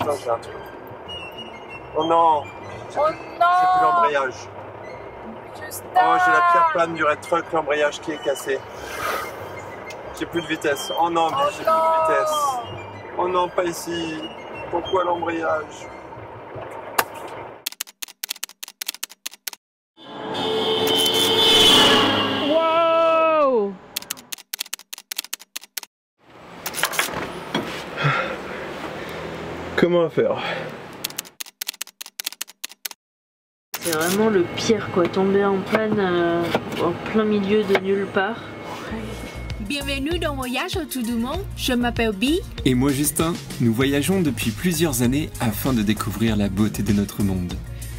hop là j'ai un truc. Oh non, j'ai plus l'embrayage. Oh, j'ai la pire panne du Red Truck, l'embrayage qui est cassé. J'ai plus de vitesse. Oh non, mais j'ai plus de vitesse. Oh non, pas ici. Pourquoi l'embrayage? Wow! Comment faire? C'est vraiment le pire quoi, tomber en panne en plein milieu de nulle part. Bienvenue dans Voyage autour du monde, je m'appelle Bee. Et moi Justin, nous voyageons depuis plusieurs années afin de découvrir la beauté de notre monde.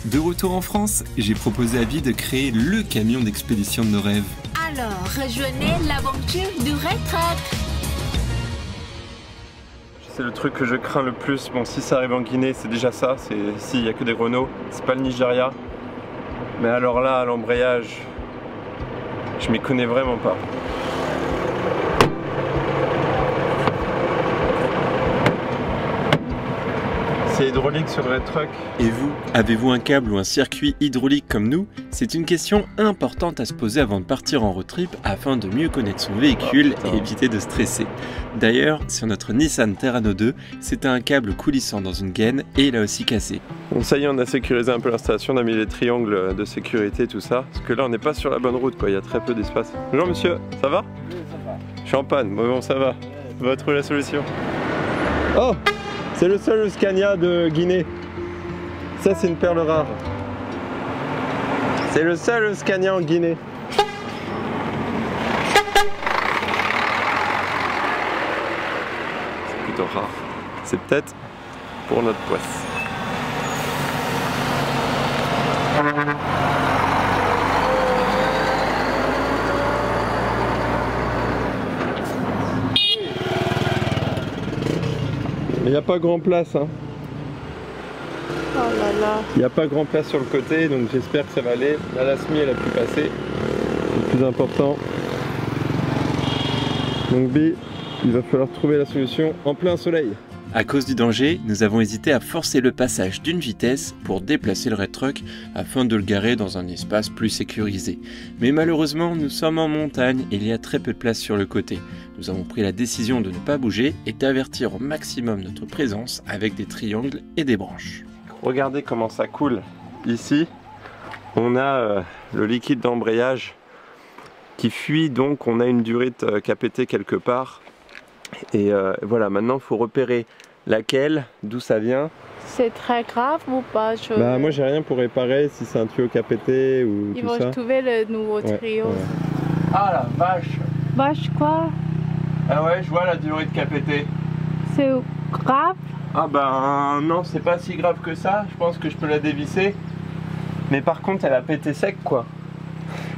De retour en France, j'ai proposé à Bee de créer le camion d'expédition de nos rêves. Alors, rejoignez l'aventure du Red Truck. C'est le truc que je crains le plus, bon si ça arrive en Guinée c'est déjà ça, s'il n'y a que des Renault, c'est pas le Nigeria. Mais alors là, l'embrayage, je m'y connais vraiment pas. C'est hydraulique sur le Red Truck. Et vous, avez-vous un câble ou un circuit hydraulique comme nous? C'est une question importante à se poser avant de partir en road trip afin de mieux connaître son véhicule et éviter de stresser. D'ailleurs, sur notre Nissan Terrano 2, c'était un câble coulissant dans une gaine et il a aussi cassé. Bon, ça y est, on a sécurisé un peu l'installation, on a mis les triangles de sécurité tout ça. Parce que là, on n'est pas sur la bonne route, quoi. Il y a très peu d'espace. Bonjour monsieur, ça va? Oui, ça va. Je suis en panne, mais bon, ça va. On va trouver la solution. Oh! C'est le seul Scania de Guinée. Ça, c'est une perle rare. C'est le seul Scania en Guinée. C'est plutôt rare. C'est peut-être pour notre poisse. Il n'y a pas grand place hein. Oh là là. Il n'y a pas grand place sur le côté donc j'espère que ça va aller. Là la semi elle a pu passer. C'est le plus important. Donc Bee, il va falloir trouver la solution en plein soleil. À cause du danger, nous avons hésité à forcer le passage d'une vitesse pour déplacer le Red Truck afin de le garer dans un espace plus sécurisé. Mais malheureusement, nous sommes en montagne et il y a très peu de place sur le côté. Nous avons pris la décision de ne pas bouger et d'avertir au maximum notre présence avec des triangles et des branches. Regardez comment ça coule. Ici, on a le liquide d'embrayage qui fuit, donc on a une durite qui a pété quelque part. Et voilà, maintenant il faut repérer laquelle, d'où ça vient. C'est très grave ou pas je... Bah moi j'ai rien pour réparer si c'est un tuyau qui a pété ou tout ça. Ils vont trouver le nouveau tuyau. Ouais. Ah la vache. Vache quoi? Ah ouais, je vois la durite qui a pété. C'est grave? Ah bah non, c'est pas si grave que ça, je pense que je peux la dévisser. Mais par contre elle a pété sec quoi.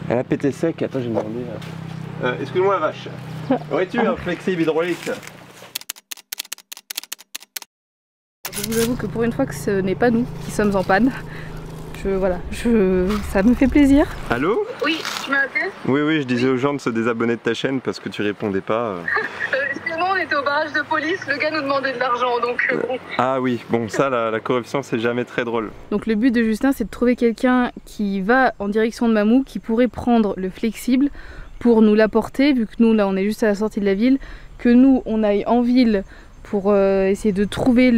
Elle a pété sec, attends j'ai demandé... excuse-moi la vache. Aurais-tu un flexible hydraulique? Je vous avoue que pour une fois que ce n'est pas nous qui sommes en panne, ça me fait plaisir. Allô? Oui, tu m'appelles? Oui, oui, je disais aux gens de se désabonner de ta chaîne parce que tu répondais pas. Excuse-moi, on était au barrage de police, le gars nous demandait de l'argent donc bon. Ah oui, bon ça, la corruption c'est jamais très drôle. Donc le but de Justin c'est de trouver quelqu'un qui va en direction de Mamou, qui pourrait prendre le flexible pour nous l'apporter, vu que nous là on est juste à la sortie de la ville, que nous on aille en ville pour essayer de trouver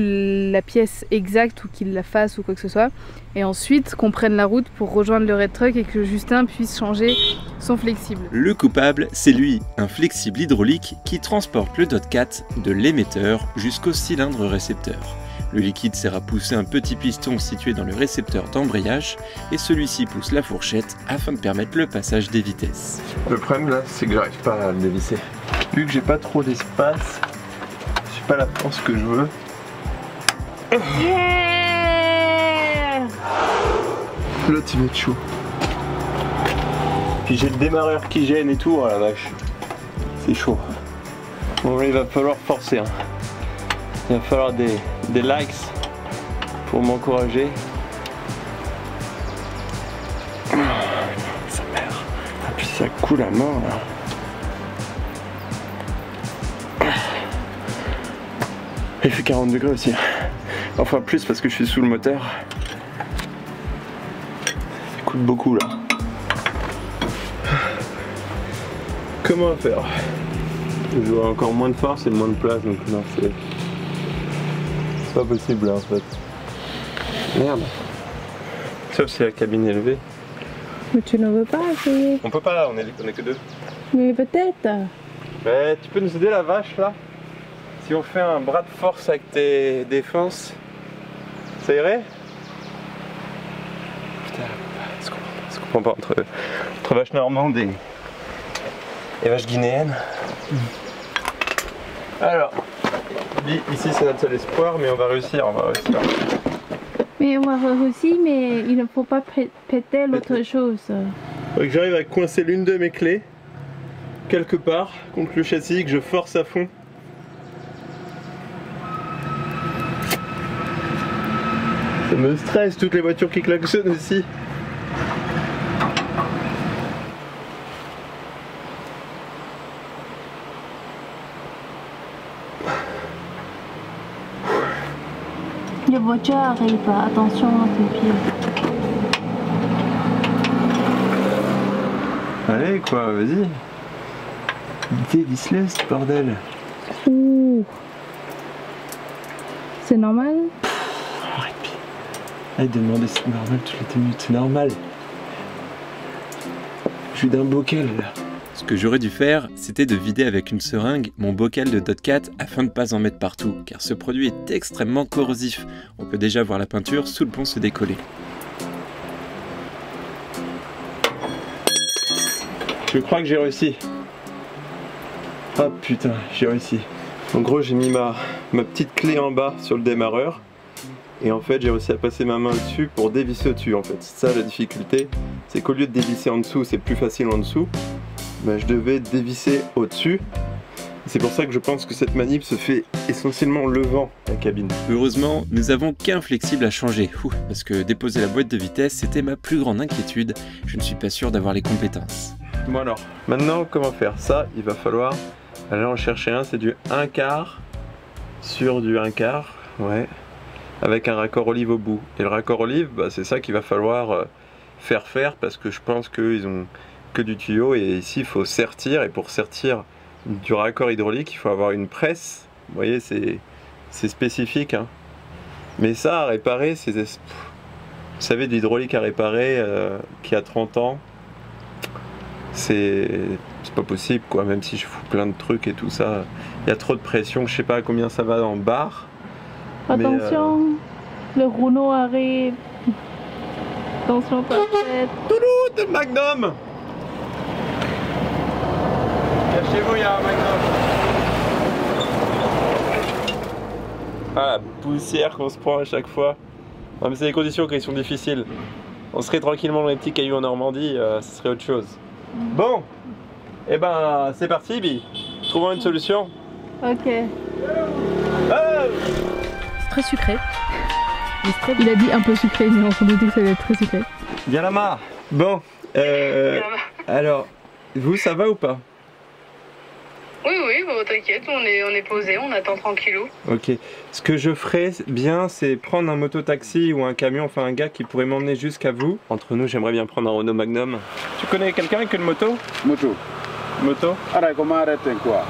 la pièce exacte ou qu'il la fasse ou quoi que ce soit, et ensuite qu'on prenne la route pour rejoindre le Red Truck et que Justin puisse changer son flexible. Le coupable, c'est lui, un flexible hydraulique qui transporte le DOT4 de l'émetteur jusqu'au cylindre récepteur. Le liquide sert à pousser un petit piston situé dans le récepteur d'embrayage et celui-ci pousse la fourchette afin de permettre le passage des vitesses. Le problème là, c'est que j'arrive pas à me dévisser. Vu que j'ai pas trop d'espace, j'ai pas la force que je veux. Yeah! Là, tu vas être chaud. Puis j'ai le démarreur qui gêne et tout, oh la vache. C'est chaud. Bon là, il va falloir forcer. Hein. Il va falloir des likes pour m'encourager. Sa mère. Ah, puis ça coule à mort là. Il fait 40 degrés aussi. Enfin plus parce que je suis sous le moteur. Ça coûte beaucoup là. Comment faire? Je vois encore moins de force et moins de place, donc non, c'est pas possible là en fait. Merde. Sauf si la cabine est élevée. Mais tu n'en veux pas essayer? On peut pas là, on est que deux. Mais peut-être. Mais tu peux nous aider la vache là? Si on fait un bras de force avec tes défenses, ça irait? Putain, ça se comprend pas entre vaches normandes et vaches guinéennes. Alors, ici c'est notre seul espoir, mais on va réussir, on va réussir. Mais on va réussir, mais il ne faut pas péter l'autre chose. Faut que j'arrive à coincer l'une de mes clés, quelque part, contre le châssis, que je force à fond. Ça me stresse, toutes les voitures qui klaxonnent aussi. Les voitures arrivent, attention à tes pieds. Allez quoi, vas-y. Dévisse-les ce bordel. Ouh. C'est normal? Arrête de demander si c'est normal toutes les 2 minutes, c'est normal. Je suis d'un bocal là. Ce que j'aurais dû faire, c'était de vider avec une seringue mon bocal de DOT4 afin de ne pas en mettre partout, car ce produit est extrêmement corrosif. On peut déjà voir la peinture sous le pont se décoller. Je crois que j'ai réussi. Ah putain, j'ai réussi. En gros, j'ai mis ma petite clé en bas sur le démarreur. Et en fait, j'ai réussi à passer ma main dessus pour dévisser au-dessus en fait. C'est ça la difficulté, c'est qu'au lieu de dévisser en dessous, c'est plus facile en dessous, bah, je devais dévisser au-dessus. C'est pour ça que je pense que cette manip se fait essentiellement levant la cabine. Heureusement, nous avons qu'un flexible à changer. Ouh, parce que déposer la boîte de vitesse, c'était ma plus grande inquiétude. Je ne suis pas sûr d'avoir les compétences. Bon alors, maintenant comment faire ça? Il va falloir aller en chercher un, c'est du 1/4 sur du 1/4, ouais. Avec un raccord olive au bout. Et le raccord olive, bah, c'est ça qu'il va falloir faire parce que je pense qu'ils ont que du tuyau et ici il faut sertir, et pour sertir du raccord hydraulique il faut avoir une presse. Vous voyez, c'est spécifique hein. Mais ça à réparer, c'est vous savez, de l'hydraulique à réparer qui a 30 ans, c'est pas possible quoi, même si je fous plein de trucs et tout ça, il y a trop de pression, je sais pas à combien ça va en bar. Attention, le Renault arrive. Attention, pas de tête. Toulouse, le Magnum. Cachez-vous, il y a un Magnum. Ah, la poussière qu'on se prend à chaque fois. Non, mais c'est des conditions qui sont difficiles. On serait tranquillement dans les petits cailloux en Normandie, ce serait autre chose. Bon, et ben c'est parti, Bee. Trouvons une solution. Ok. Oh, très sucré. Il a dit un peu sucré, mais on s'en doutait que ça allait être très sucré. Viens la mare. Bon, alors, vous ça va ou pas? Oui, oui, bon, t'inquiète, on est posé, on attend tranquillou. Ok, ce que je ferais bien, c'est prendre un moto-taxi ou un camion, enfin un gars qui pourrait m'emmener jusqu'à vous. Entre nous, j'aimerais bien prendre un Renault Magnum. Tu connais quelqu'un avec une moto? Moto. Allez, comment arrêter quoi?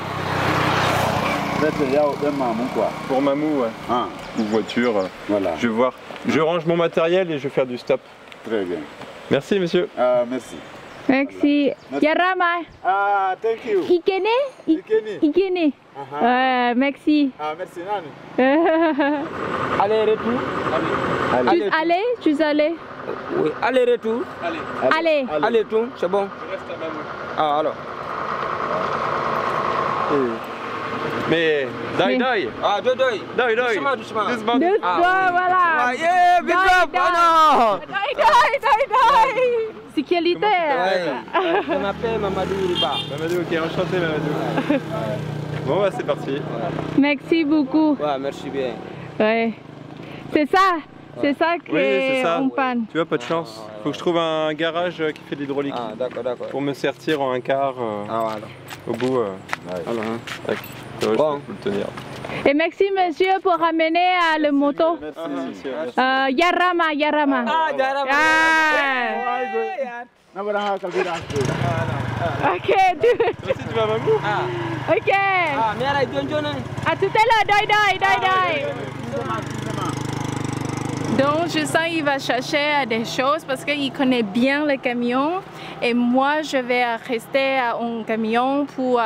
Pour Mamou, ouais. Ah. Ou voiture, voilà. Je vais voir. Je range mon matériel et je vais faire du stop. Très bien. Merci, monsieur. Merci. Yarama. Ah, thank you. Ikene. Merci. Ah, merci, Nani. Aller-retour. Allez, tu es allé. Oui, aller-retour. Allez-retour, c'est bon. Je reste à Mamou. Ah, alors. Mais doi. Ah, doi. Doucement, voilà. Ah, yeah, big up. Doi. C'est qualité. Je m'appelle Mamadou. Mamadou, ok, enchanté Mamadou. Bon, bah c'est parti. Merci beaucoup. Ouais, merci bien. Ouais. C'est ça qu'on panne. Tu vois, pas de chance. Faut que je trouve un garage qui fait de l'hydraulique. Ah, d'accord. Pour me sertir en 1/4 au bout. Voilà. Tac. Ouais, bon. Je peux le tenir. Et merci monsieur pour ramener le moto. Merci. Yarama. Ah, Yarama. Ok. Tu vas Mamou? Ok. À tout à l'heure, doi. Donc je sens qu'il va chercher des choses parce qu'il connaît bien le camion. Et moi je vais rester en camion pour...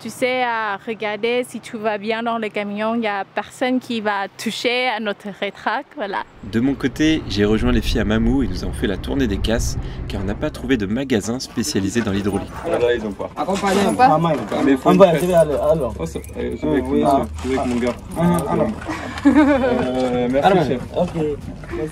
tu sais, à regarder si tout va bien dans le camion, il n'y a personne qui va toucher à notre rétrac, voilà. De mon côté, j'ai rejoint les filles à Mamou et nous avons fait la tournée des casses car on n'a pas trouvé de magasin spécialisé dans l'hydraulique. Là, ils ont pas. Accompagnez-moi. Maman, ils ont pas. Mais on va aller, alors. Je vais avec mon gars. Merci, chef. Ok, merci.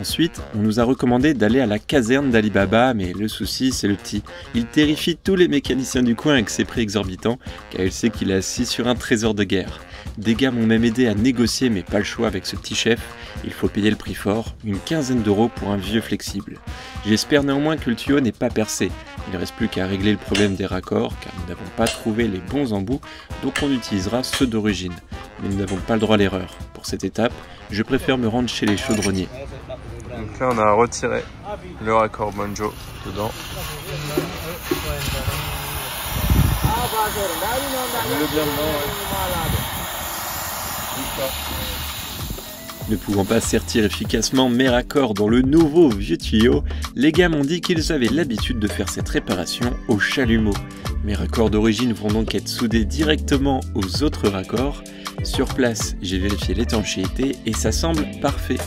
Ensuite, on nous a recommandé d'aller à la caserne d'Ali Baba, mais le souci, c'est le petit. Il terrifie tous les mécaniciens du coin avec ses prix exorbitants, car il sait qu'il est assis sur un trésor de guerre. Des gars m'ont même aidé à négocier, mais pas le choix avec ce petit chef. Il faut payer le prix fort, une quinzaine d'euros pour un vieux flexible. J'espère néanmoins que le tuyau n'est pas percé. Il ne reste plus qu'à régler le problème des raccords, car nous n'avons pas trouvé les bons embouts, donc on utilisera ceux d'origine. Mais nous n'avons pas le droit à l'erreur. Pour cette étape, je préfère me rendre chez les chaudronniers. Donc là on a retiré le raccord banjo dedans. Ne pouvant pas sertir efficacement mes raccords dans le nouveau vieux tuyau, les gars m'ont dit qu'ils avaient l'habitude de faire cette réparation au chalumeau. Mes raccords d'origine vont donc être soudés directement aux autres raccords. Sur place, j'ai vérifié l'étanchéité et ça semble parfait.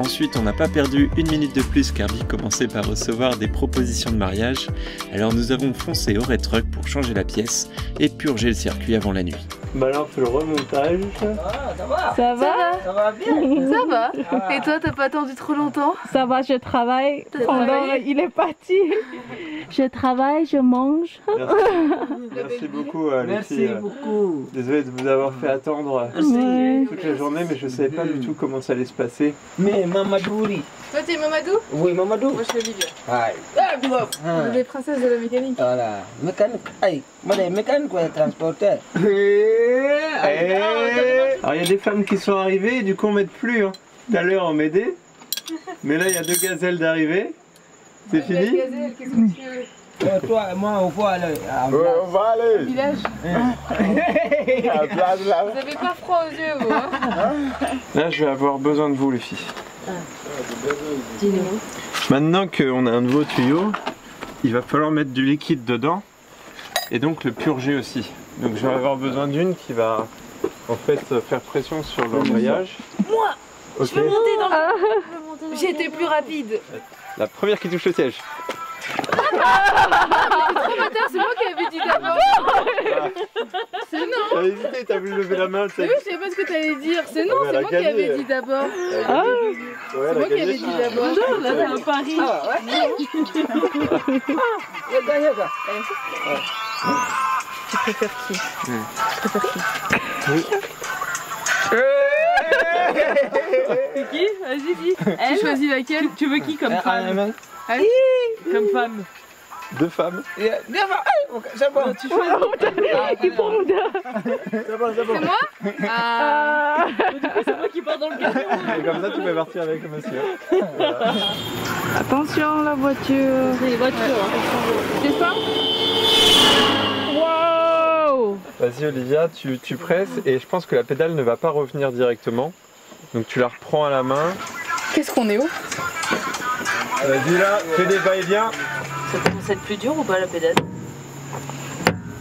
Ensuite, on n'a pas perdu une minute de plus car Bee commençait par recevoir des propositions de mariage. Alors nous avons foncé au Red Truck pour changer la pièce et purger le circuit avant la nuit. Bah là on fait le remontage. Ça va bien. Ça va. Et toi t'as pas attendu trop longtemps? Ça va, je travaille. Il est parti. Je travaille, je mange. Merci beaucoup Alexis. Désolé de vous avoir fait attendre toute la journée, mais je savais pas du tout comment ça allait se passer. Mais Mamadou, oui. Toi t'es Mamadou? Oui, Mamadou. Moi je suis Olivia. Ah, les princesses de la mécanique. Voilà. Mécanique. Aïe. Moi les mécaniques ou les transporteurs. Alors il y a des femmes qui sont arrivées et du coup on m'aide plus. Tout à l'heure on m'aidait. Mais là il y a deux gazelles d'arrivée. C'est fini. Deux gazelles, qu'est-ce que tu veux? Toi et moi, on va aller au village. Vous n'avez pas froid aux yeux, vous Là, je vais avoir besoin de vous, les filles. Maintenant qu'on a un nouveau tuyau, il va falloir mettre du liquide dedans et donc le purger aussi. Donc, je vais avoir besoin d'une qui va en fait faire pression sur l'embrayage. Moi, je vais monter dans le. J'étais plus rapide. La première qui touche le siège. C'est moi qui avais dit d'abord. C'est non. T'as hésité, t'as vu lever la main. Oui, je sais pas ce que t'allais dire. C'est non, c'est moi qui avais dit d'abord. C'est moi qui avais dit d'abord. Bonjour, là t'es un pari. Tu préfères qui? C'est qui? Vas-y, dis. Tu choisis laquelle? Tu veux qui comme femme? Comme femme. Deux femmes. C'est moi. C'est moi qui pars dans le camion. Et comme ça tu peux partir avec le monsieur. Voilà. Attention la voiture. C'est les voitures. C'est ça. Wow. Vas-y Olivia, tu presses et je pense que la pédale ne va pas revenir directement. Donc tu la reprends à la main. Qu'est-ce qu'on est où? Vas-y là, fais des va-et-vient. Ça commence à être plus dur ou pas la pédale?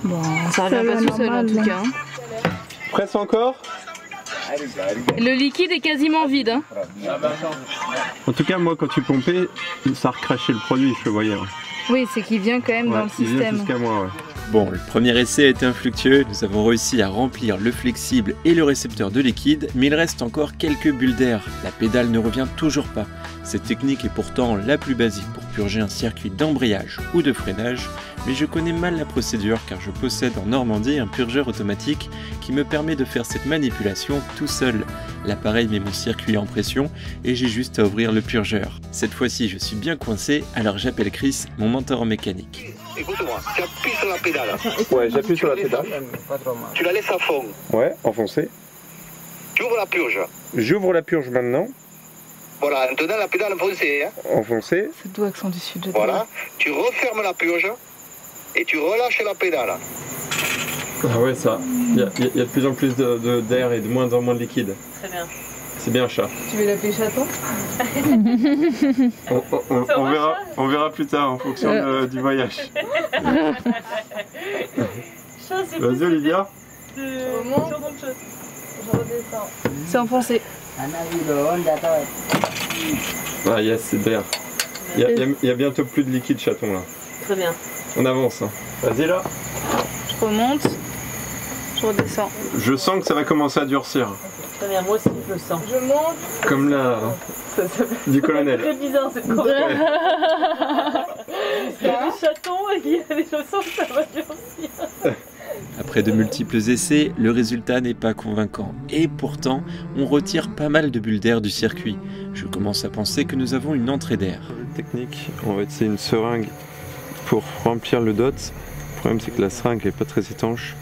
Bon, ça revient pas tout seul en tout cas. Presse encore. Le liquide est quasiment vide. En tout cas, moi quand tu pompais, ça recrachait le produit, je le voyais. Oui, c'est qu'il vient quand même dans le système. Il vient jusqu'à moi, ouais. Bon, le premier essai a été infructueux, nous avons réussi à remplir le flexible et le récepteur de liquide, mais il reste encore quelques bulles d'air. La pédale ne revient toujours pas. Cette technique est pourtant la plus basique pour purger un circuit d'embrayage ou de freinage, mais je connais mal la procédure car je possède en Normandie un purgeur automatique qui me permet de faire cette manipulation tout seul. L'appareil met mon circuit en pression et j'ai juste à ouvrir le purgeur. Cette fois-ci, je suis bien coincé, alors j'appelle Chris, mon mentor en mécanique. Écoute-moi, tu appuies sur la pédale. Ouais, j'appuie sur la pédale. Tu la laisses à fond. Ouais, enfoncée. Tu ouvres la purge. J'ouvre la purge maintenant. Voilà, maintenant la pédale enfoncée. Hein. Enfoncée. C'est doux accent du sud. Voilà, tu refermes la purge et tu relâches la pédale. Ah ouais, ça. Il y a de plus en plus d'air et de moins en moins de liquide. Très bien. C'est bien, chat. Tu veux l'appeler chaton? On verra plus tard en fonction du voyage. Vas-y, Olivia. C'est enfoncé. Ah yes, c'est d'air. Il y a bientôt plus de liquide chaton là. Très bien. On avance. Hein. Vas-y là. Je remonte. Je redescends. Je sens que ça va commencer à durcir. Très bien, moi aussi je le sens. Je monte. Comme là. Ça fait... Du colonel. C'est bizarre cette courbe. Ouais. Il y a des chatons et il y a des chaussons, ça va durcir. Après de multiples essais, le résultat n'est pas convaincant. Et pourtant, on retire pas mal de bulles d'air du circuit. Je commence à penser que nous avons une entrée d'air. Technique, on va essayer une seringue pour remplir le DOT. Le problème c'est que la seringue n'est pas très étanche.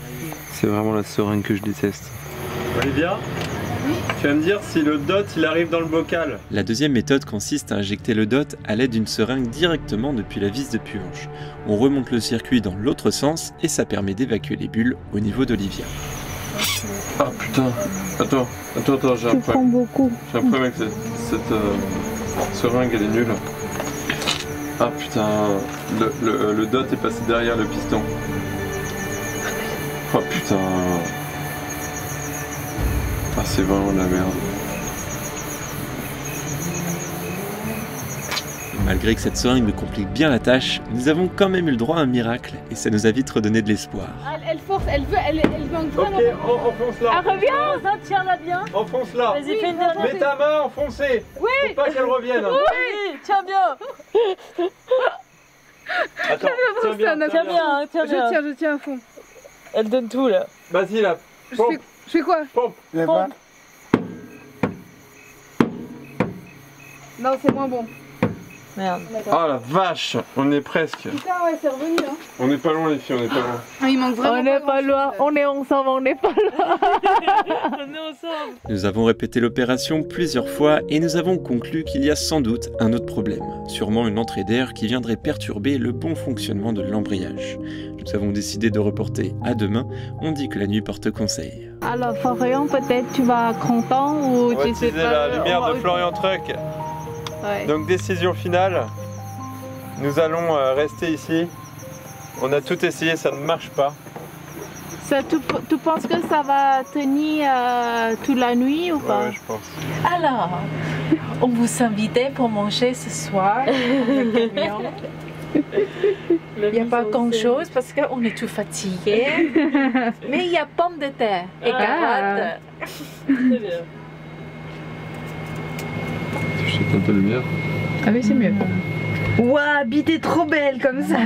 C'est vraiment la seringue que je déteste. Olivia ? Oui. Tu vas me dire si le DOT il arrive dans le bocal. La deuxième méthode consiste à injecter le DOT à l'aide d'une seringue directement depuis la vis de purge. On remonte le circuit dans l'autre sens et ça permet d'évacuer les bulles au niveau d'Olivia. Ah putain, attends, j'ai un problème. J'ai un problème avec cette seringue, elle est nulle. Ah putain, le DOT est passé derrière le piston. Oh putain. Ah, c'est vraiment de la merde. Malgré que cette seringue me complique bien la tâche, nous avons quand même eu le droit à un miracle et ça nous a vite redonné de l'espoir. Elle force, elle veut vraiment... Ok, enfonce-la. Ah, reviens, tiens-la bien. Enfonce-la. Vas-y, fais une dernière. Mets ta main enfoncée. Oui. Faut pas qu'elle revienne. Oui, tiens bien. Attends, tiens bien. Je tiens à fond. Elle donne tout là. Vas-y là. Je fais quoi? Pompe. Pompe. Non, c'est moins bon. Merde. Oh la vache, on est presque. Putain, ouais, c'est revenu. Hein. On est pas loin, les filles, on est pas loin. Ah, il manque vraiment. On est pas loin, on est ensemble, on n'est pas loin. On est ensemble. Nous avons répété l'opération plusieurs fois et nous avons conclu qu'il y a sans doute un autre problème. Sûrement une entrée d'air qui viendrait perturber le bon fonctionnement de l'embrayage. Nous avons décidé de reporter à demain. On dit que la nuit porte conseil. Alors Florian, peut-être tu vas content ou tu sais pas... la lumière de Florian Truck. Ouais. Donc décision finale, nous allons rester ici. On a tout essayé, ça ne marche pas. Ça, tu penses que ça va tenir toute la nuit ou pas? Ouais, je pense. Alors, on vous invitait pour manger ce soir. Il n'y a pas grand-chose parce qu'on est tout fatigué. Mais il y a pommes de terre et carottes. C'est bien. Je sais qu'on peut le mieux. Ah oui, c'est mieux. Ouah, Bee, t'es trop belle comme ça.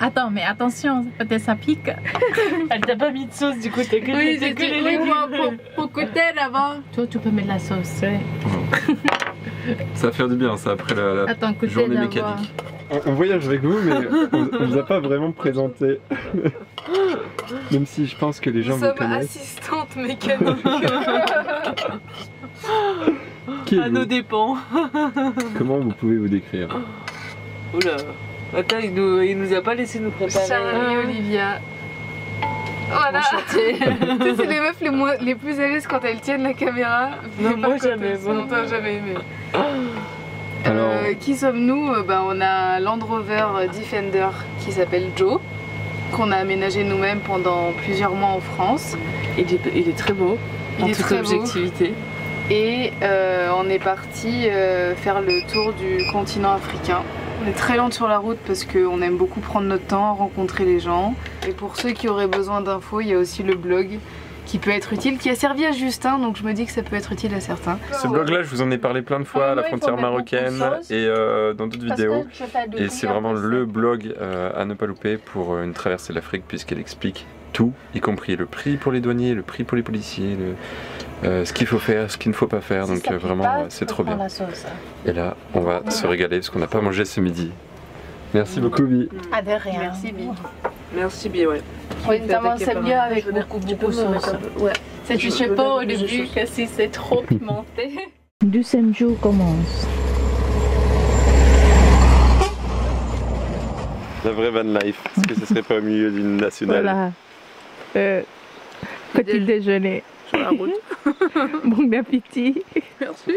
Attends, mais attention, peut-être ça pique. Elle t'a pas mis de sauce, du coup, t'es que les légumes. Pour côté, avant. Toi, tu peux mettre la sauce. Ouais. Ça va faire du bien, ça, après la journée mécanique. On voyage avec vous, mais on ne vous a pas vraiment présenté. Même si je pense que les gens vous connaissent. Assistante mécanique. Qui à nos dépens. Comment vous pouvez vous décrire? Oula. Attends, il nous a pas laissé nous préparer. Charlie, Olivia. Voilà. C'est les meufs les plus à l'aise quand elles tiennent la caméra. Non, moi jamais. Non, toi jamais aimé. Alors... qui sommes-nous? Bah, on a un Land Rover Defender qui s'appelle Joe, qu'on a aménagé nous-mêmes pendant plusieurs mois en France. Il est très beau, en toute objectivité. Et on est parti faire le tour du continent africain. On est très lente sur la route parce qu'on aime beaucoup prendre notre temps, rencontrer les gens. Et pour ceux qui auraient besoin d'infos, il y a aussi le blog qui peut être utile, qui a servi à Justin, donc je me dis que ça peut être utile à certains. Ce blog-là, je vous en ai parlé plein de fois à la frontière marocaine et dans d'autres vidéos. Et c'est vraiment le blog à ne pas louper pour une traversée de l'Afrique puisqu'elle explique tout, y compris le prix pour les douaniers, le prix pour les policiers, ce qu'il faut faire, ce qu'il ne faut pas faire, donc vraiment c'est trop bien. Et là, on va se régaler parce qu'on n'a pas mangé ce midi. Merci beaucoup, Bee. Ah, de rien. Merci, Bee. Merci, Bee, ouais. Oui, notamment, c'est mieux avec beaucoup de sauce. Ouais. Ça touchait pas au début que si c'est trop pimenté. Deuxième jour commence. La vraie van life, est-ce que ce serait pas au milieu d'une nationale? Voilà. Petit déjeuner. Sur la route. Bon appétit. Merci.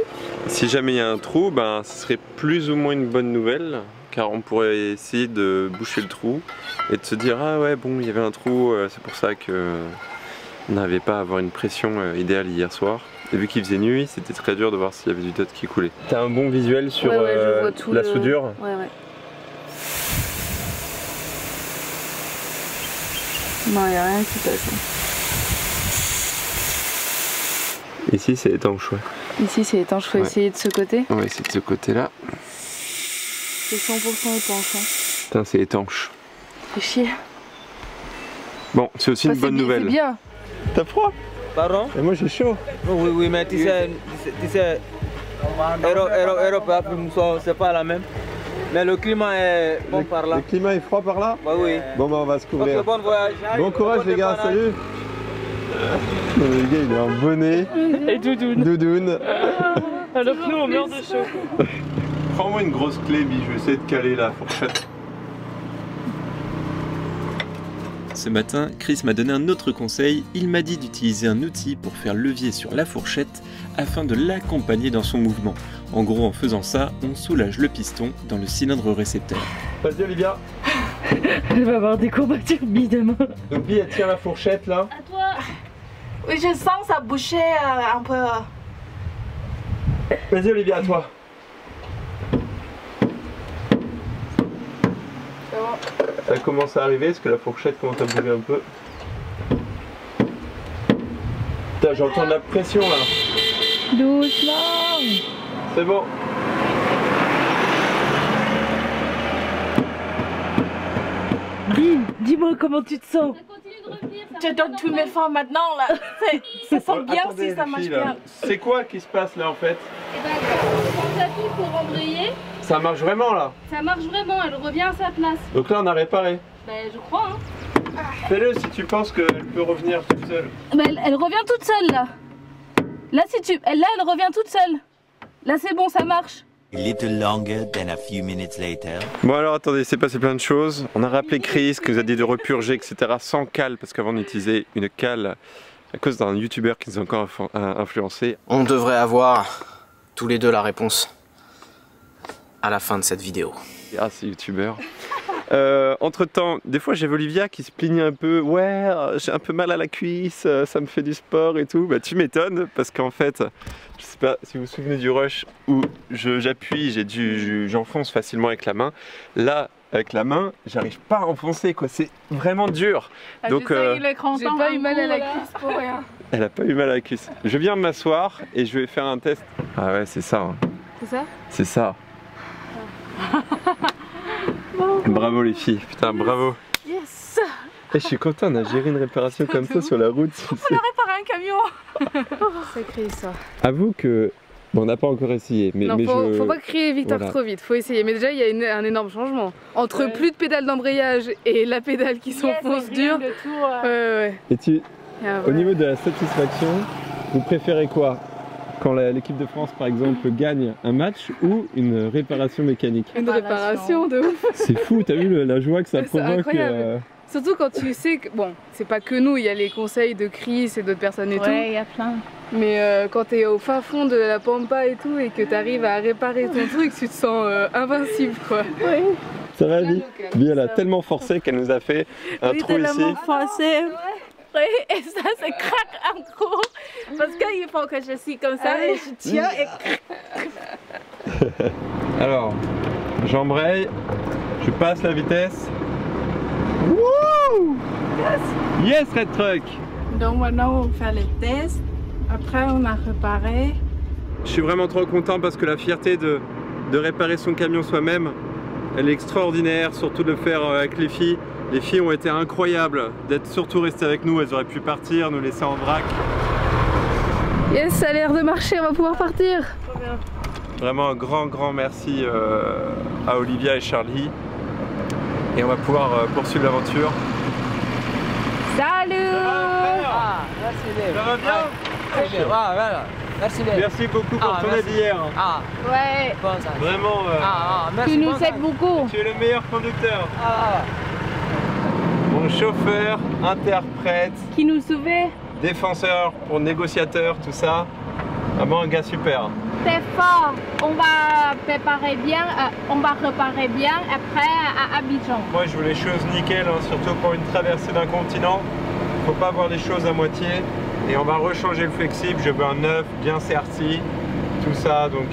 Si jamais il y a un trou, ben, ce serait plus ou moins une bonne nouvelle, car on pourrait essayer de boucher le trou et de se dire ah ouais bon il y avait un trou, c'est pour ça que on n'arrivait pas à avoir une pression idéale hier soir. Et vu qu'il faisait nuit, c'était très dur de voir s'il y avait du DOT qui coulait. T'as un bon visuel sur la soudure. Ouais, ouais. Non, il n'y a rien qui passe. Ici, c'est étanche, ouais. Ici, c'est étanche, faut essayer de ce côté. Ouais, c'est de ce côté-là. C'est 100% étanche. Hein. Putain, c'est étanche. C'est chier. Bon, c'est aussi une bonne nouvelle. C'est bien. T'as froid? Pardon? Et moi, j'ai chaud. Oui, oui, mais tu sais, Europe et Afrique, c'est pas la même. Mais le climat est bon par là. Le climat est froid par là? Bah oui. Bon bah on va se couvrir. Bon voyage. Bon courage les gars, salut. Le gars il est en bonnet. Et doudoune. Doudoune. Alors que nous on meurt de chaud. Prends-moi une grosse clé, Bee, je vais essayer de caler la fourchette. Ce matin, Chris m'a donné un autre conseil. Il m'a dit d'utiliser un outil pour faire levier sur la fourchette afin de l'accompagner dans son mouvement. En gros, en faisant ça, on soulage le piston dans le cylindre récepteur. Vas-y Olivia. Elle va avoir des courbatures Bee demain. Donc Bee, elle tient la fourchette là. À toi. Oui, je sens ça boucher un peu. Vas-y Olivia, à toi. Ça commence à arriver, parce que la fourchette commence à bouger un peu. Putain, j'entends de la pression là. Doucement. C'est bon. Bee, dis-moi comment tu te sens. Ça continue de revenir, ça. Je donne tous mes fins maintenant là. Ça sent bien si ça marche bien. C'est quoi qui se passe là en fait? Eh ben, on prend sa fille pour embrayer. Ça marche vraiment là? Ça marche vraiment, elle revient à sa place. Donc là on a réparé? Bah je crois hein. Fais-le si tu penses qu'elle peut revenir toute seule. Bah elle revient toute seule là. Là si tu... Là elle revient toute seule. Là c'est bon, ça marche. Bon alors attendez, il s'est passé plein de choses. On a rappelé Chris que vous a dit de repurger etc. sans cale, parce qu'avant on utilisait une cale à cause d'un youtubeur qui nous a encore influencé. On devrait avoir tous les deux la réponse à la fin de cette vidéo. Ah, c'est youtubeur. Entre temps, des fois j'avais Olivia qui se plaignait un peu. Ouais, j'ai un peu mal à la cuisse, ça me fait du sport et tout. Bah, tu m'étonnes parce qu'en fait, je sais pas si vous vous souvenez du rush où j'appuie, j'enfonce facilement avec la main. Là, avec la main, j'arrive pas à enfoncer quoi. C'est vraiment dur. Ah, donc, j'ai pas eu mal à la cuisse pour rien. Elle a pas eu mal à la cuisse. Je viens m'asseoir et je vais faire un test. Ah ouais, c'est ça. Hein. C'est ça. C'est ça. Bravo les filles, putain yes. Bravo. Yes. Et je suis content, on a géré une réparation comme ça sur la route. On a réparé un camion. Sacrée histoire. Avoue que bon, on n'a pas encore essayé, mais, non, faut pas crier victoire voilà. Trop vite, faut essayer. Mais déjà il y a un énorme changement entre plus de pédales d'embrayage et la pédale qui s'enfonce dure. Et tu, au niveau de la satisfaction, vous préférez quoi? Quand l'équipe de France, par exemple, gagne un match ou une réparation mécanique? Une réparation de ouf. C'est fou, t'as vu la joie que ça provoque. Surtout quand tu sais que, bon, c'est pas que nous, il y a les conseils de Chris et d'autres personnes et tout. Ouais, il y a plein. Mais quand t'es au fin fond de la pampa et tout et que t'arrives à réparer ton truc, tu te sens invincible quoi. Ouais. Ça va Bee? Bee, elle a tellement forcé qu'elle nous a fait un trou ici. Et ça, ça craque en gros. Parce qu'il faut que je suis comme ça et je tiens et... Alors, j'embraye, je passe la vitesse. Wouh! Yes! Yes, Red Truck! Donc maintenant, on fait les tests. Après, on a réparé. Je suis vraiment trop content parce que la fierté de réparer son camion soi-même, elle est extraordinaire, surtout de le faire avec les filles. Les filles ont été incroyables d'être surtout restées avec nous, elles auraient pu partir, nous laisser en vrac. Yes, ça a l'air de marcher, on va pouvoir partir. Vraiment un grand merci à Olivia et Charlie. Et on va pouvoir poursuivre l'aventure. Salut! merci Léo. Ça va bien? Très bien, ah, voilà. Merci Léo. Merci beaucoup pour ton aide hier. Ah, ouais. Bon, ça, vraiment. Merci tu nous aides beaucoup. Tu es le meilleur conducteur. Bon chauffeur, interprète. Qui nous sauvait. Défenseur, pour négociateur, tout ça. Vraiment un gars super. C'est fort. On va préparer bien, on va reparer bien après à Abidjan. Moi je veux les choses nickel, hein, surtout pour une traversée d'un continent. Faut pas voir les choses à moitié. Et on va rechanger le flexible, je veux un neuf, bien serti, tout ça. Donc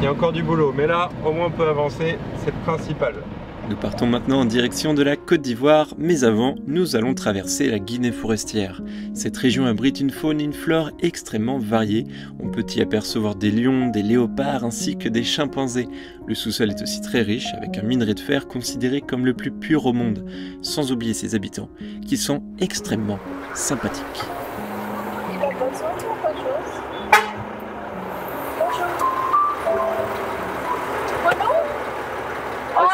il y a encore du boulot. Mais là, au moins on peut avancer, c'est le principal. Nous partons maintenant en direction de la Côte d'Ivoire, mais avant, nous allons traverser la Guinée forestière. Cette région abrite une faune et une flore extrêmement variées. On peut y apercevoir des lions, des léopards ainsi que des chimpanzés. Le sous-sol est aussi très riche, avec un minerai de fer considéré comme le plus pur au monde, sans oublier ses habitants, qui sont extrêmement sympathiques. Il a besoin de quelque chose ?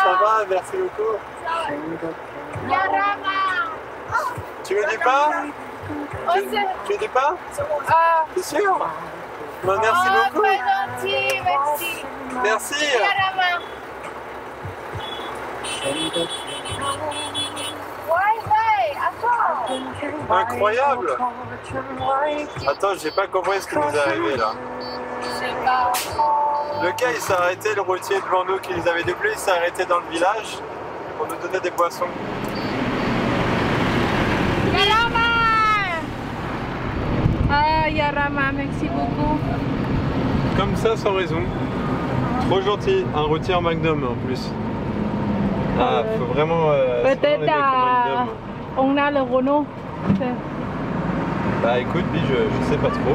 Ça va, merci beaucoup. Tu me dis pas? Tu me dis pas? T'es sûr? Bah, merci beaucoup. Merci. Merci. Incroyable. Attends, j'ai pas compris ce qui nous est arrivé là. Le gars il s'est arrêté, le routier devant nous qui les avait doublés, il s'est arrêté dans le village pour nous donner des boissons. Yarama! Ah Yarama, merci beaucoup. Comme ça sans raison. Trop gentil, un routier en Magnum en plus. Ah, faut vraiment... peut-être on a le Renault. Bah écoute, je sais pas trop.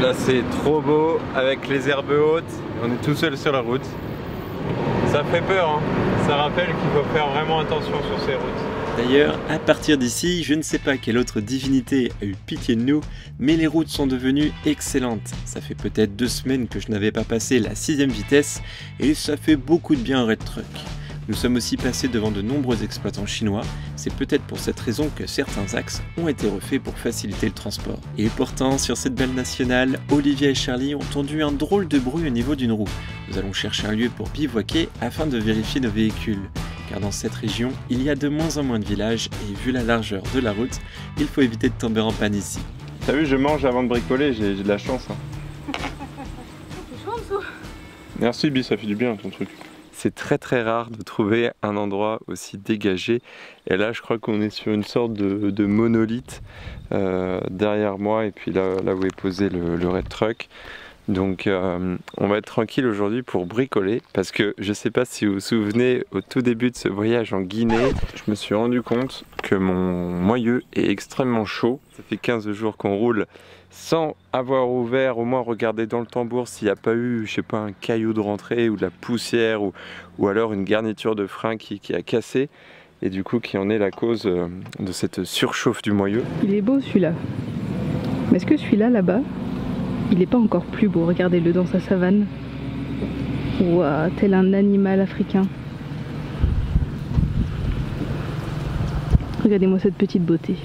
Là c'est trop beau, avec les herbes hautes, on est tout seul sur la route. Ça fait peur, hein. Ça rappelle qu'il faut faire vraiment attention sur ces routes. D'ailleurs, à partir d'ici, je ne sais pas quelle autre divinité a eu pitié de nous, mais les routes sont devenues excellentes. Ça fait peut-être 2 semaines que je n'avais pas passé la 6e vitesse, et ça fait beaucoup de bien au Red Truck. Nous sommes aussi passés devant de nombreux exploitants chinois, c'est peut-être pour cette raison que certains axes ont été refaits pour faciliter le transport. Et pourtant, sur cette belle nationale, Olivia et Charlie ont entendu un drôle de bruit au niveau d'une roue. Nous allons chercher un lieu pour bivouaquer afin de vérifier nos véhicules. Car dans cette région, il y a de moins en moins de villages et vu la largeur de la route, il faut éviter de tomber en panne ici. T'as vu, je mange avant de bricoler, j'ai de la chance. Hein. Merci Bee, ça fait du bien ton truc. C'est très très rare de trouver un endroit aussi dégagé et là je crois qu'on est sur une sorte de monolithe derrière moi et puis là où est posé le Red Truck. Donc on va être tranquille aujourd'hui pour bricoler parce que je sais pas si vous vous souvenez au tout début de ce voyage en Guinée, je me suis rendu compte que mon moyeu est extrêmement chaud. Ça fait 15 jours qu'on roule sans avoir ouvert, au moins regarder dans le tambour s'il n'y a pas eu, je sais pas, un caillou de rentrée ou de la poussière ou alors une garniture de frein qui a cassé et du coup qui en est la cause de cette surchauffe du moyeu. Il est beau celui-là, mais est-ce que celui-là, là-bas, il n'est pas encore plus beau? Regardez-le dans sa savane, ouah, tel un animal africain. Regardez-moi cette petite beauté.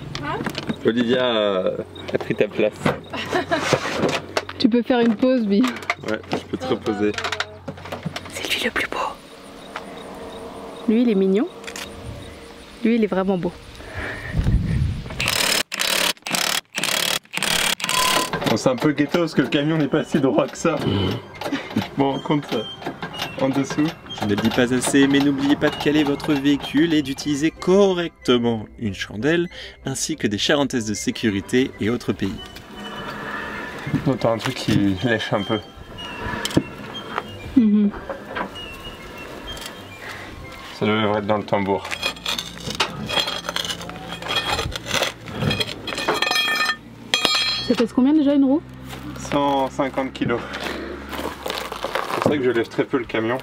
Olivia a pris ta place. Tu peux faire une pause, Bee. Ouais, je peux te reposer. C'est lui le plus beau. Lui, il est mignon. Lui, il est vraiment beau. Bon, c'est un peu ghetto parce que le camion n'est pas si droit que ça. Bon, on compte ça. En dessous. Je ne le dis pas assez, mais n'oubliez pas de caler votre véhicule et d'utiliser correctement une chandelle ainsi que des charentaises de sécurité et autres pays. Oh, t'as un truc qui lèche un peu. Mm-hmm. Ça devrait être dans le tambour. Ça pèse combien déjà une roue? 150 kg. C'est pour ça que je lève très peu le camion,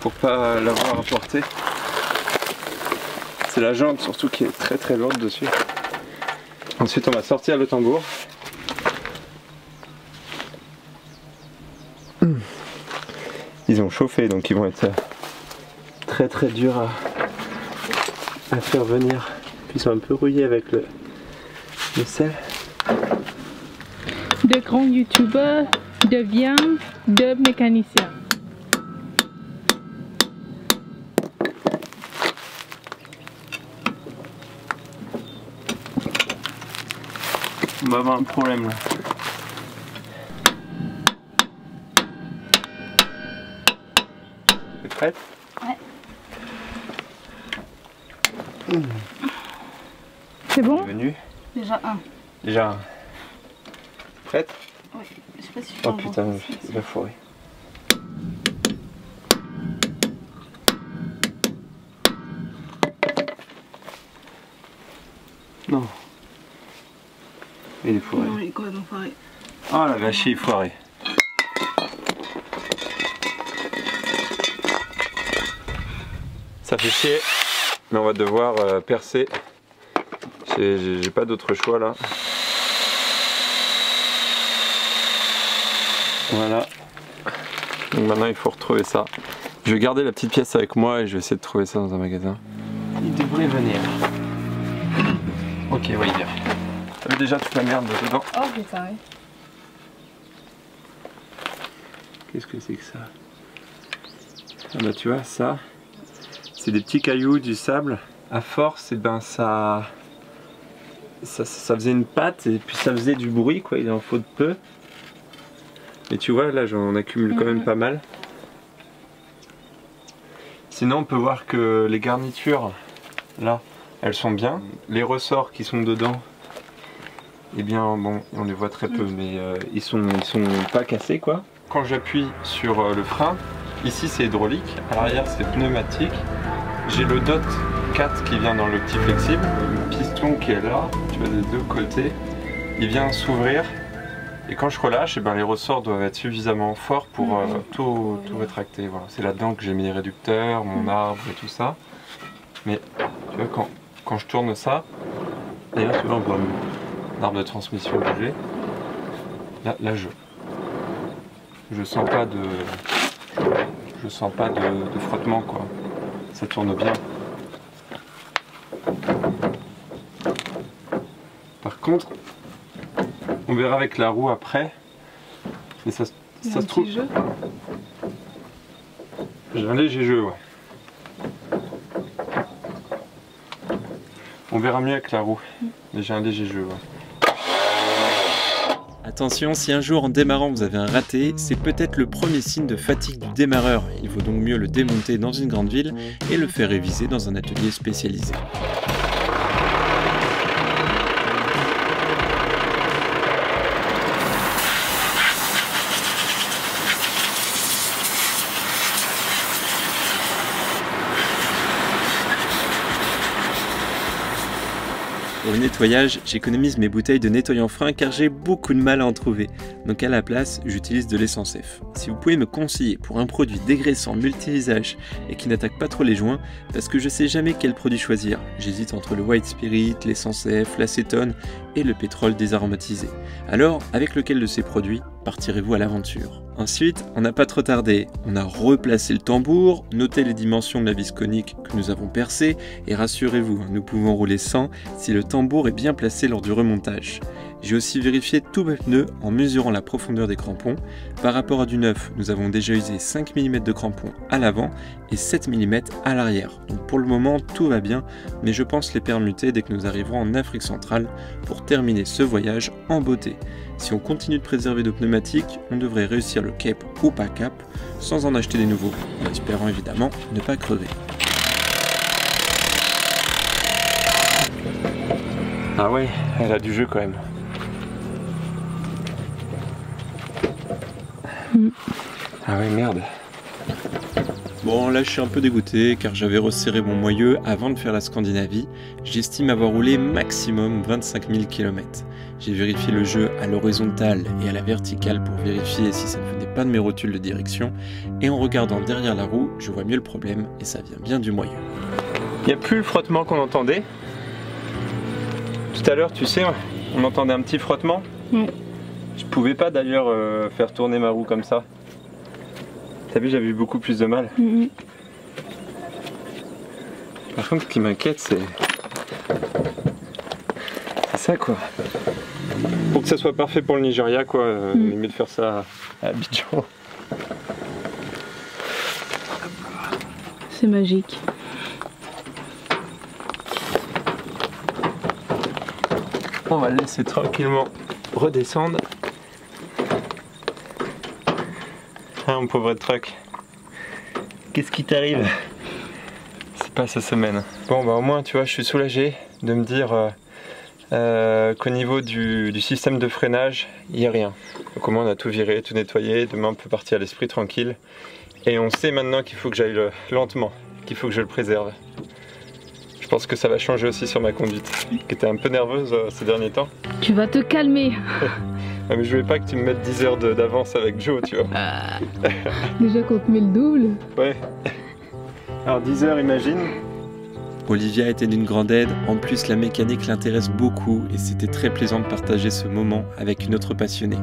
pour pas l'avoir à porter. C'est la jambe surtout qui est très très lourde dessus. Ensuite on va sortir le tambour. Ils ont chauffé donc ils vont être très très durs à faire venir. Ils sont un peu rouillés avec le sel. De grands youtubeurs deviennent de mécaniciens. On va avoir un problème là. T'es prête? Ouais. C'est bon? Bienvenue. Déjà un. Déjà un. Prête? Oui. Je sais pas si je suis. Oh putain, la forêt. Non. Il est foiré. Non, il est quoi, non, foiré. Oh la vache, il est foiré. Ça fait chier, mais on va devoir percer. J'ai pas d'autre choix là. Voilà. Donc maintenant il faut retrouver ça. Je vais garder la petite pièce avec moi et je vais essayer de trouver ça dans un magasin. Il devrait venir. Ok, oui, bien. T'avais déjà toute la merde dedans. Oh putain. Qu'est-ce que c'est que ça? Ah bah tu vois ça, c'est des petits cailloux, du sable. À force, et ben ça faisait une pâte et puis ça faisait du bruit quoi, il en faut de peu. Et tu vois là j'en accumule quand même pas mal. Sinon on peut voir que les garnitures là elles sont bien. Les ressorts qui sont dedans, eh bien bon on les voit très peu mais ils sont pas cassés quoi. Quand j'appuie sur le frein, ici c'est hydraulique, à l'arrière c'est pneumatique. J'ai le DOT4 qui vient dans le petit flexible, le piston qui est là, tu vois des deux côtés, il vient s'ouvrir et quand je relâche, et ben les ressorts doivent être suffisamment forts pour tout rétracter. Voilà. C'est là-dedans que j'ai mis les réducteurs, mon arbre et tout ça. Mais tu vois, quand je tourne ça, et là tu vois, on voit mon arbre de transmission bouger. Là je sens pas de, de frottement quoi. Ça tourne bien. Par contre, on verra avec la roue après. Mais ça se trouve. J'ai un léger jeu, ouais. On verra mieux avec la roue. Mais j'ai un léger jeu, ouais. Attention, si un jour en démarrant vous avez un raté, c'est peut-être le premier signe de fatigue du démarreur. Il vaut donc mieux le démonter dans une grande ville et le faire réviser dans un atelier spécialisé. Pour le nettoyage, j'économise mes bouteilles de nettoyant frein car j'ai beaucoup de mal à en trouver, donc à la place, j'utilise de l'essence F. Si vous pouvez me conseiller pour un produit dégraissant multi-usage et qui n'attaque pas trop les joints, parce que je sais jamais quel produit choisir, j'hésite entre le White Spirit, l'essence F, l'acétone et le pétrole désaromatisé. Alors, avec lequel de ces produits partirez-vous à l'aventure? Ensuite, on n'a pas trop tardé, on a replacé le tambour, noté les dimensions de la vis conique que nous avons percée, et rassurez-vous, nous pouvons rouler sans si le tambour est bien placé lors du remontage. J'ai aussi vérifié tous mes pneus en mesurant la profondeur des crampons. Par rapport à du neuf, nous avons déjà usé 5 mm de crampons à l'avant et 7 mm à l'arrière. Donc pour le moment, tout va bien, mais je pense les permuter dès que nous arriverons en Afrique centrale pour terminer ce voyage en beauté. Si on continue de préserver nos pneumatiques, on devrait réussir le Cape ou pas Cap sans en acheter des nouveaux, en espérant évidemment ne pas crever. Ah ouais, elle a du jeu quand même. Ah ouais merde. Bon là je suis un peu dégoûté car j'avais resserré mon moyeu avant de faire la Scandinavie. J'estime avoir roulé maximum 25 000 km. J'ai vérifié le jeu à l'horizontale et à la verticale pour vérifier si ça ne venait pas de mes rotules de direction. Et en regardant derrière la roue, je vois mieux le problème et ça vient bien du moyeu. Il n'y a plus le frottement qu'on entendait. Tout à l'heure tu sais, on entendait un petit frottement. Oui. Je pouvais pas d'ailleurs faire tourner ma roue comme ça. T'as vu, j'avais eu beaucoup plus de mal. Par contre, ce qui m'inquiète, c'est ça, quoi. Pour que ça soit parfait pour le Nigeria, quoi, mieux de faire ça à Abidjan. C'est magique. On va le laisser tranquillement redescendre. Ah, mon pauvre truck. Qu'est-ce qui t'arrive? C'est pas sa semaine. Bon, bah au moins, tu vois, je suis soulagé de me dire qu'au niveau du système de freinage, il n'y a rien. Donc au moins, on a tout viré, tout nettoyé. Demain, on peut partir à l'esprit tranquille. Et on sait maintenant qu'il faut que j'aille lentement, qu'il faut que je le préserve. Je pense que ça va changer aussi sur ma conduite, qui était un peu nerveuse ces derniers temps. Tu vas te calmer. Mais je voulais pas que tu me mettes 10 heures d'avance avec Joe, tu vois. Déjà qu'on te met le double. Ouais. Alors 10 heures, imagine. Olivia était d'une grande aide. En plus, la mécanique l'intéresse beaucoup et c'était très plaisant de partager ce moment avec une autre passionnée.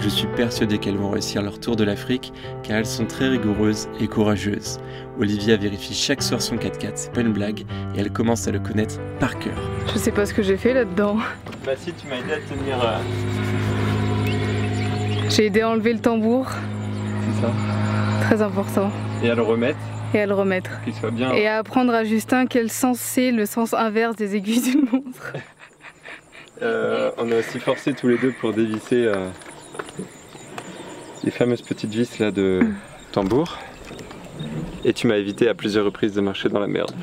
Je suis persuadé qu'elles vont réussir leur tour de l'Afrique car elles sont très rigoureuses et courageuses. Olivia vérifie chaque soir son 4x4, c'est pas une blague, et elle commence à le connaître par cœur. Je sais pas ce que j'ai fait là-dedans. Bah si, tu m'as aidé à tenir... J'ai aidé à enlever le tambour. C'est ça. Très important. Et à le remettre. Et à le remettre. Qu'il soit bien. Et à apprendre à Justin quel sens c'est le sens inverse des aiguilles d'une montre. On a aussi forcé tous les deux pour dévisser les fameuses petites vis là de tambour. Et tu m'as évité à plusieurs reprises de marcher dans la merde.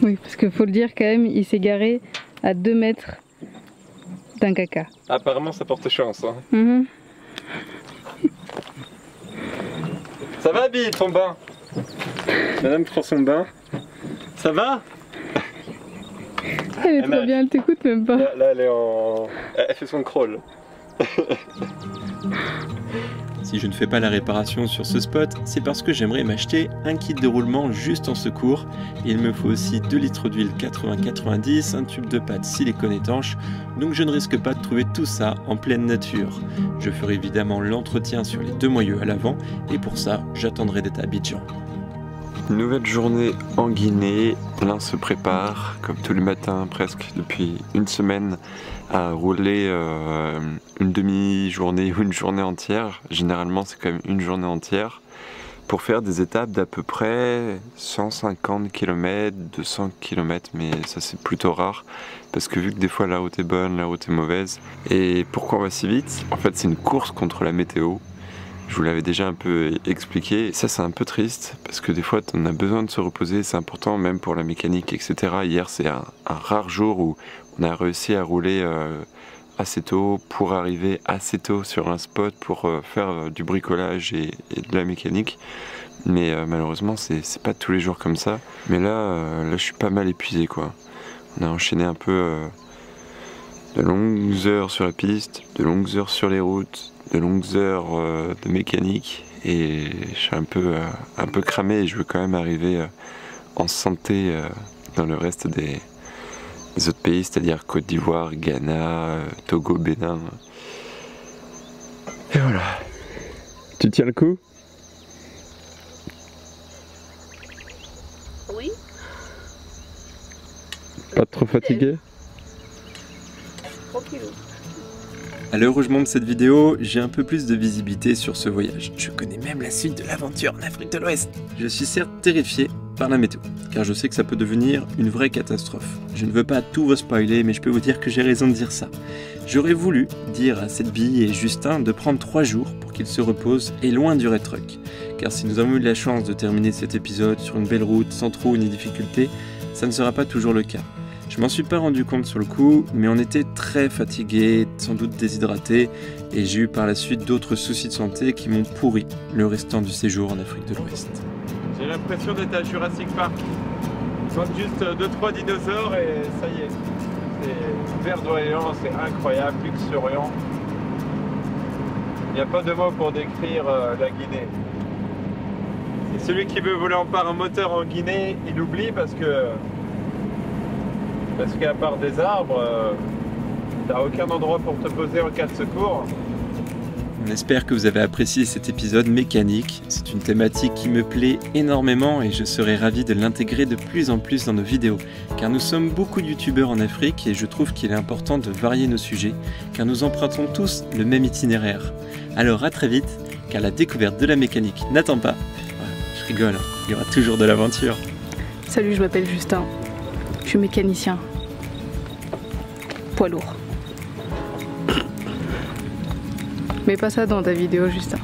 Oui, parce que faut le dire quand même, il s'est garé à 2 mètres d'un caca. Apparemment ça porte chance. Hein. Ça va Bee, ton bain? Madame prend son bain. Ça va? Elle est trop bien, elle t'écoute même pas. Là, elle est en... Elle fait son crawl. Si je ne fais pas la réparation sur ce spot, c'est parce que j'aimerais m'acheter un kit de roulement juste en secours. Il me faut aussi 2 litres d'huile 80-90, un tube de pâte silicone étanche, donc je ne risque pas de trouver tout ça en pleine nature. Je ferai évidemment l'entretien sur les 2 moyeux à l'avant et pour ça, j'attendrai d'être à Abidjan. Nouvelle journée en Guinée, l'un se prépare, comme tous les matins presque depuis une semaine, à rouler une demi-journée ou une journée entière. Généralement c'est quand même une journée entière, pour faire des étapes d'à peu près 150 km, 200 km, mais ça c'est plutôt rare, parce que vu que des fois la route est bonne, la route est mauvaise. Et pourquoi on va si vite? En fait c'est une course contre la météo. Je vous l'avais déjà un peu expliqué, et ça c'est un peu triste parce que des fois on a besoin de se reposer, c'est important même pour la mécanique, etc. Hier c'est un rare jour où on a réussi à rouler assez tôt pour arriver assez tôt sur un spot pour faire du bricolage et de la mécanique. Mais malheureusement c'est pas tous les jours comme ça. Mais là, là je suis pas mal épuisé quoi. On a enchaîné un peu de longues heures sur la piste, de longues heures sur les routes, de longues heures de mécanique et je suis un peu cramé et je veux quand même arriver en santé dans le reste des autres pays, c'est-à-dire Côte d'Ivoire, Ghana, Togo, Bénin. Et voilà. Tu tiens le coup? Oui. Pas trop fatigué? Tranquille. À l'heure où je monte cette vidéo, j'ai un peu plus de visibilité sur ce voyage. Je connais même la suite de l'aventure en Afrique de l'Ouest. Je suis certes terrifié par la météo, car je sais que ça peut devenir une vraie catastrophe. Je ne veux pas tout vous spoiler, mais je peux vous dire que j'ai raison de dire ça. J'aurais voulu dire à cette Bee et Justin de prendre 3 jours pour qu'ils se reposent et loin du Red Truck. Car si nous avons eu la chance de terminer cet épisode sur une belle route, sans trop ni difficulté, ça ne sera pas toujours le cas. Je m'en suis pas rendu compte sur le coup, mais on était très fatigués, sans doute déshydratés, et j'ai eu par la suite d'autres soucis de santé qui m'ont pourri le restant du séjour en Afrique de l'Ouest. J'ai l'impression d'être à Jurassic Park. Il manque juste 2-3 dinosaures et ça y est. C'est vert d'Orient, c'est incroyable, luxuriant. Il n'y a pas de mots pour décrire la Guinée. Et celui qui veut voler en part un moteur en Guinée, il oublie parce qu'à part des arbres, t'as aucun endroit pour te poser en cas de secours. J'espère que vous avez apprécié cet épisode mécanique. C'est une thématique qui me plaît énormément et je serai ravi de l'intégrer de plus en plus dans nos vidéos, car nous sommes beaucoup de youtubeurs en Afrique et je trouve qu'il est important de varier nos sujets, car nous empruntons tous le même itinéraire. Alors à très vite, car la découverte de la mécanique n'attend pas. Je rigole, il y aura toujours de l'aventure. Salut, je m'appelle Justin, je suis mécanicien, poids lourd. Mets pas ça dans ta vidéo, Justin.